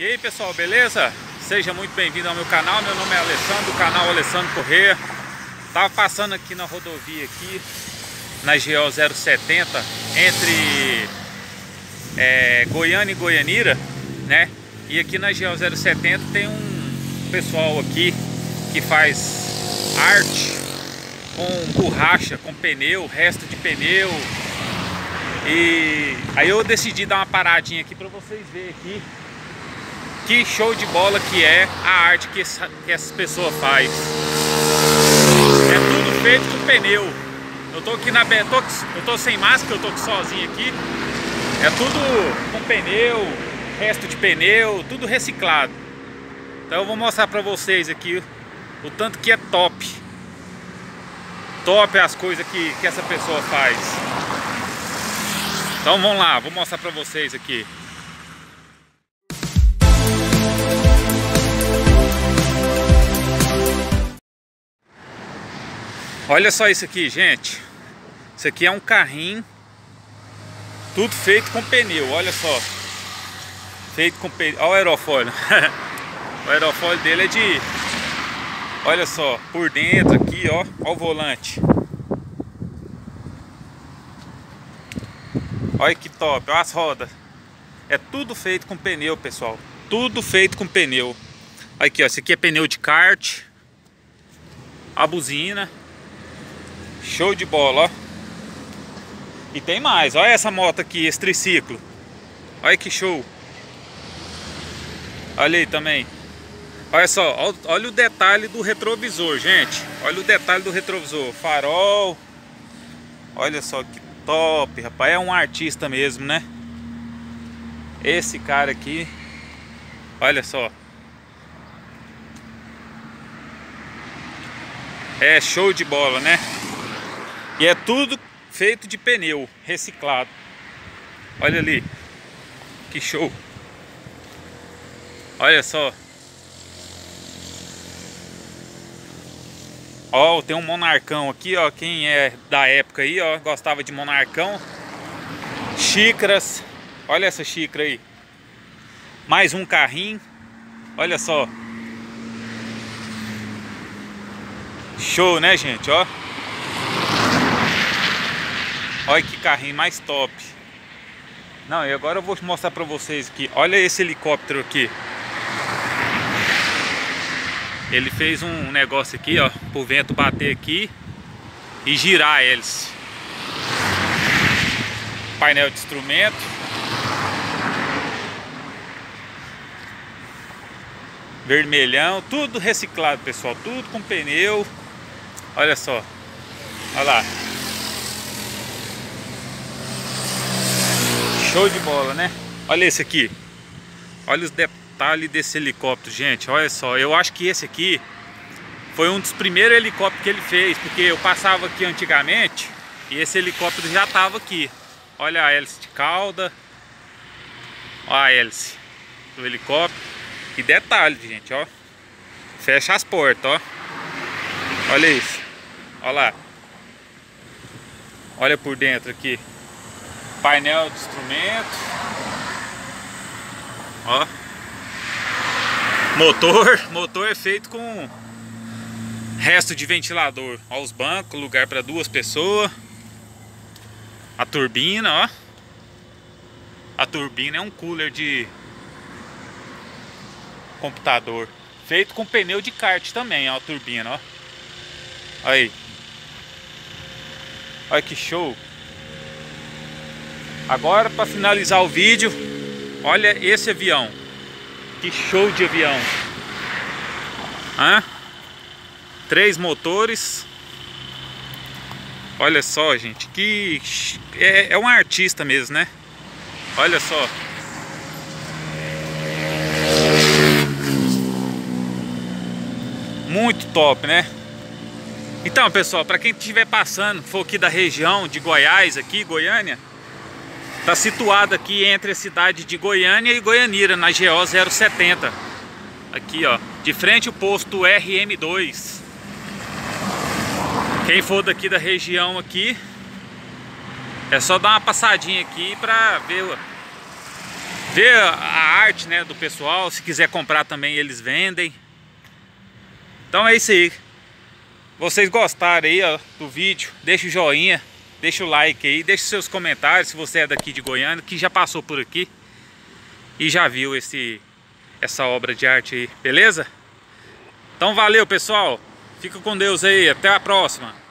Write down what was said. E aí pessoal, beleza? Seja muito bem-vindo ao meu canal. Meu nome é Alessandro, do canal Alessandro Corrêa. Tava passando aqui na rodovia aqui, na GO 070, entre Goiânia e Goianira, né? E aqui na GO 070 tem um pessoal aqui que faz arte com borracha, com pneu, resto de pneu. E aí eu decidi dar uma paradinha aqui para vocês verem aqui que show de bola que é a arte que essa pessoa faz. É tudo feito com pneu. Eu tô aqui na Betox, eu tô sem máscara, eu tô sozinho aqui. É tudo com pneu, resto de pneu, tudo reciclado. Então eu vou mostrar pra vocês aqui o tanto que é top. Top as coisas que essa pessoa faz. Então vamos lá, vou mostrar pra vocês aqui. Olha só isso aqui, gente. Isso aqui é um carrinho, tudo feito com pneu, olha só. Feito com pneu, olha o aerofólio. O aerofólio dele é de... Olha só, por dentro aqui, ó. Olha o volante. Olha que top, olha as rodas. É tudo feito com pneu, pessoal. Tudo feito com pneu. Aqui, ó, esse aqui é pneu de kart. A buzina. Show de bola, ó. E tem mais, olha essa moto aqui, esse triciclo. Olha que show. Olha aí também. Olha só, olha o detalhe do retrovisor, gente. Olha o detalhe do retrovisor, farol. Olha só que top, rapaz. É um artista mesmo, né? Esse cara aqui. Olha só. É show de bola, né? E é tudo feito de pneu reciclado. Olha ali. Que show. Olha só. Ó, tem um monarcão aqui, ó. Quem é da época aí, ó, gostava de monarcão. Xícaras. Olha essa xícara aí. Mais um carrinho. Olha só. Show, né, gente? Ó. Olha que carrinho mais top. Não, e agora eu vou mostrar pra vocês aqui. Olha esse helicóptero aqui. Ele fez um negócio aqui, ó, pro vento bater aqui e girar a hélice. Painel de instrumento. Vermelhão. Tudo reciclado, pessoal. Tudo com pneu. Olha só. Olha lá. Show de bola, né? Olha esse aqui. Olha os detalhes desse helicóptero, gente. Olha só, eu acho que esse aqui foi um dos primeiros helicópteros que ele fez, porque eu passava aqui antigamente e esse helicóptero já tava aqui. Olha a hélice de cauda. Olha a hélice do helicóptero. E detalhe, gente, ó. Fecha as portas, ó. Olha isso. Olha lá. Olha por dentro aqui. Painel de instrumento. Ó. Motor. Motor é feito com resto de ventilador. Ó os bancos, lugar para duas pessoas. A turbina, ó. A turbina é um cooler de computador. Feito com pneu de kart também, ó, a turbina, ó. Aí. Olha que show. Agora, para finalizar o vídeo, olha esse avião. Que show de avião. Hã? 3 motores. Olha só, gente. Que é um artista mesmo, né? Olha só. Muito top, né? Então, pessoal, para quem estiver passando, for aqui da região de Goiás, aqui, Goiânia, tá situado aqui entre a cidade de Goiânia e Goianira, na GO 070. Aqui, ó, de frente o posto RM2. Quem for daqui da região aqui, é só dar uma passadinha aqui pra ver, ver a arte, né, do pessoal. Se quiser comprar também, eles vendem. Então é isso aí. Vocês gostaram aí, ó, do vídeo, deixa o joinha, deixa o like aí, deixa seus comentários se você é daqui de Goiânia, que já passou por aqui e já viu essa obra de arte aí, beleza? Então valeu, pessoal, fica com Deus aí, até a próxima.